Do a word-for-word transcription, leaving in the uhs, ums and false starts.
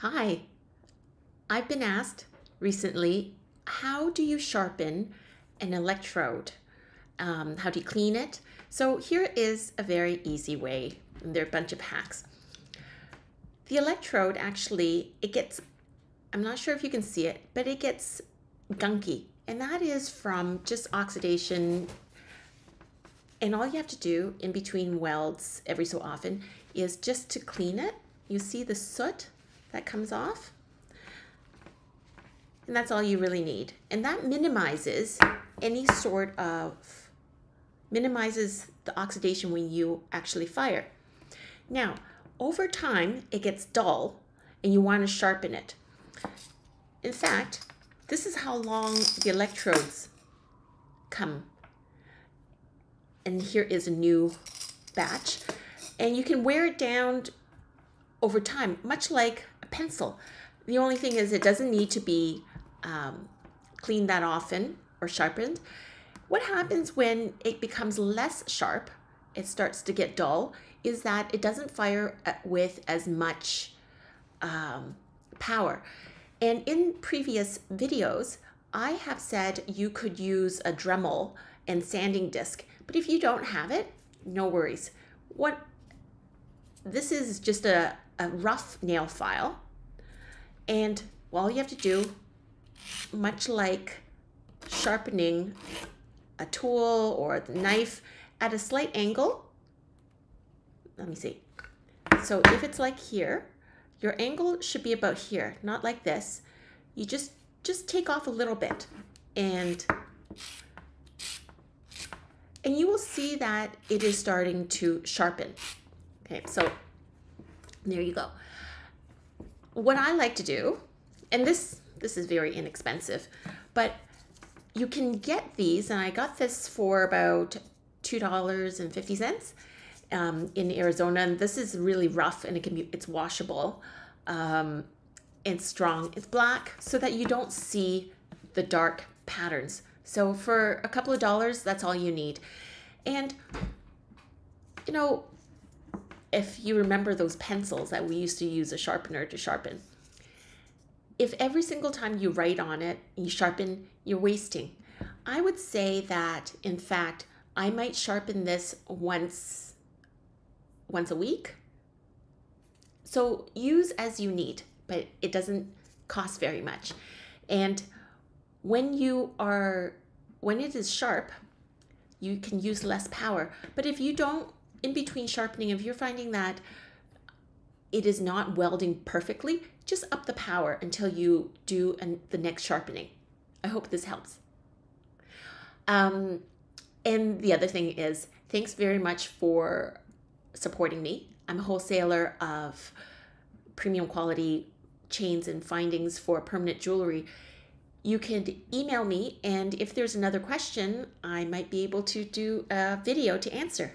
Hi, I've been asked recently, how do you sharpen an electrode? Um, how do you clean it? So here is a very easy way, and there are a bunch of hacks. The electrode actually, it gets, I'm not sure if you can see it, but it gets gunky. And that is from just oxidation. And all you have to do in between welds every so often is just to clean it. You see the soot that comes off, and that's all you really need, and that minimizes any sort of minimizes the oxidation when you actually fire. Now over time it gets dull and you want to sharpen it. In fact, this is how long the electrodes come, and here is a new batch, and you can wear it down over time, much like a pencil. The only thing is it doesn't need to be um, cleaned that often or sharpened. What happens when it becomes less sharp, it starts to get dull, is that it doesn't fire with as much um, power. And in previous videos, I have said you could use a Dremel and sanding disc, but if you don't have it, no worries. What, this is just a a rough nail file, and all you have to do, much like sharpening a tool or the knife, at a slight angle. Let me see. So if it's like here, your angle should be about here, not like this. You just just take off a little bit, and and you will see that it is starting to sharpen. Okay, so there you go. What I like to do, and this, this is very inexpensive, but you can get these, and I got this for about two dollars and fifty cents um, in Arizona, and this is really rough, and it can be, it's washable, um, and strong, it's black, so that you don't see the dark patterns. So for a couple of dollars, that's all you need. And, you know, if you remember those pencils that we used to use a sharpener to sharpen, if every single time you write on it and you sharpen, you're wasting. I would say that, in fact, I might sharpen this once, once a week. So use as you need, but it doesn't cost very much. And when you are, when it is sharp, you can use less power. But if you don't, in between sharpening, if you're finding that it is not welding perfectly, just up the power until you do an, the next sharpening. I hope this helps. Um, and the other thing is, thanks very much for supporting me. I'm a wholesaler of premium quality chains and findings for permanent jewelry. You can email me, and if there's another question, I might be able to do a video to answer.